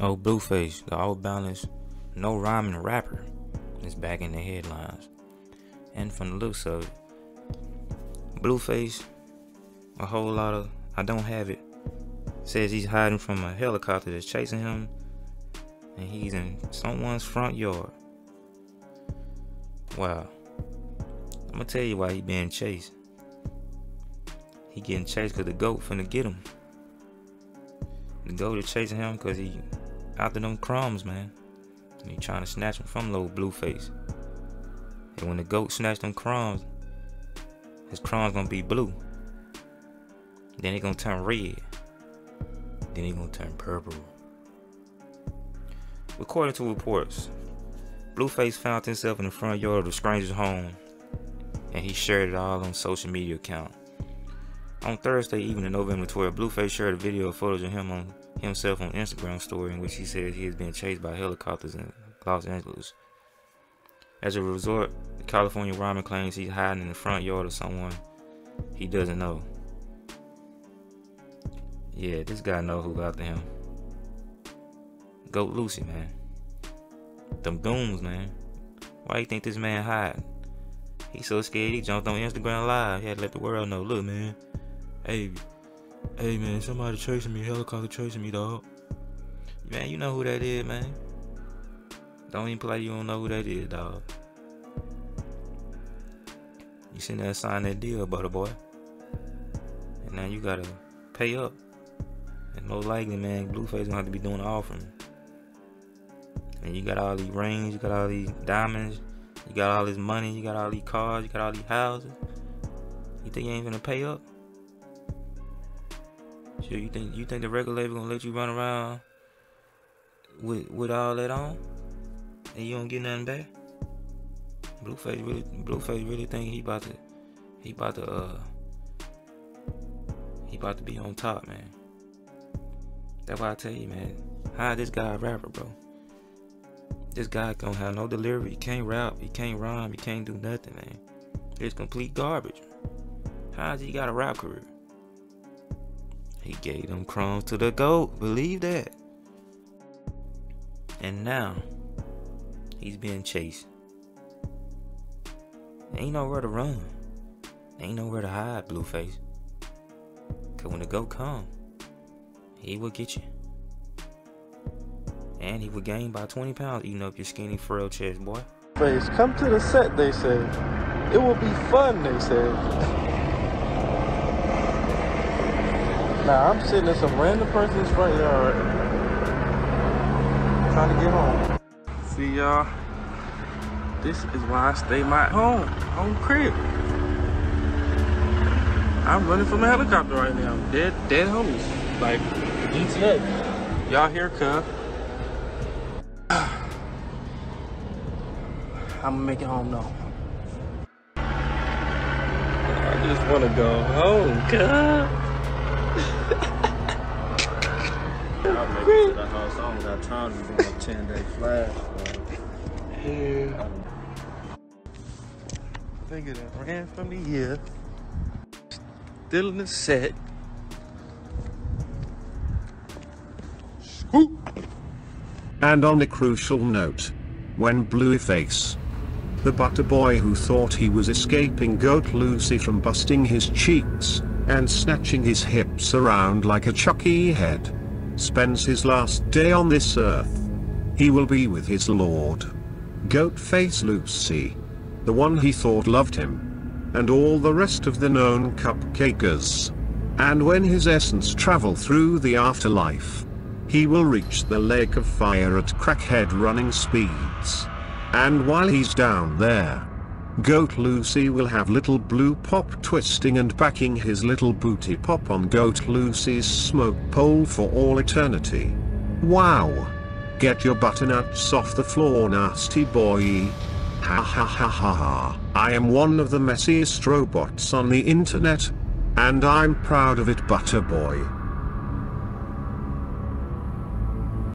Oh, Blueface, the off-balance, no rhyming rapper, is back in the headlines. And from the looks of it, Blueface, a whole lot of "I don't have it," says he's hiding from a helicopter that's chasing him, and he's in someone's front yard. Wow. I'm gonna tell you why he being chased. He getting chased because the goat finna get him. The goat is chasing him because he after them crumbs, man. And he trying to snatch them from little Blueface. And when the goat snatch them crumbs, his crumbs gonna be blue. Then he gonna turn red. Then he gonna turn purple. According to reports, Blueface found himself in the front yard of the stranger's home, and he shared it all on social media account. On Thursday evening, November 12, Blueface shared a video of photos of himself on Instagram story in which he said he has been chased by helicopters in Los Angeles. As a result, the California rhyming claims he's hiding in the front yard of someone he doesn't know. Yeah, this guy knows who's after him. Goat Lucy, man. Them goons, man. Why you think this man hide? He so scared he jumped on Instagram Live. He had to let the world know. Look, man. Hey man, somebody chasing me, helicopter chasing me, dog. Man, you know who that is, man. Don't even play, you don't know who that is, dog. You sitting there signing that deal, butter boy. And now you gotta pay up. And most likely, man, Blueface gonna have to be doing an offering. And you got all these rings, you got all these diamonds, you got all this money, you got all these cars, you got all these houses. You think you ain't gonna pay up? Sure, you think the record label gonna let you run around with all that on, and you don't get nothing back? Blueface really think he about to be on top, man. That's why I tell you, man, hire this guy a rapper, bro. This guy don't have no delivery. He can't rap, he can't rhyme, he can't do nothing, man. It's complete garbage. How's he got a rap career? He gave them crumbs to the goat, believe that. And now he's being chased. Ain't nowhere to run. Ain't nowhere to hide, Blueface. Cause when the goat come, he will get you. And he would gain by 20 pounds eating up your skinny, frail chest, boy. Face, come to the set, they said. It will be fun, they said. Now, I'm sitting in some random person's front yard. Trying to get home. See, y'all. This is why I stay my home crib. I'm running from a helicopter right now. Dead homies. Like, ETF. Y'all here, cuz. I'm gonna make it home now. I just wanna go home, God. I'll make it to the house. I don't got time to do a 10-day flash. Yeah. Nigga that ran from the year. Still in the set. Scoop. And on a crucial note, when Blueface, the butter boy who thought he was escaping Goat Lucy from busting his cheeks and snatching his hips around like a Chucky head, spends his last day on this earth, he will be with his lord, Goatface Lucy, the one he thought loved him, and all the rest of the known cupcakers. And when his essence travel through the afterlife, he will reach the lake of fire at crackhead running speeds. And while he's down there, Goat Lucy will have little blue pop twisting and backing his little booty pop on Goat Lucy's smoke pole for all eternity. Wow! Get your butternuts off the floor, nasty boy. Ha ha ha ha ha. I am one of the messiest robots on the internet. And I'm proud of it, butter boy.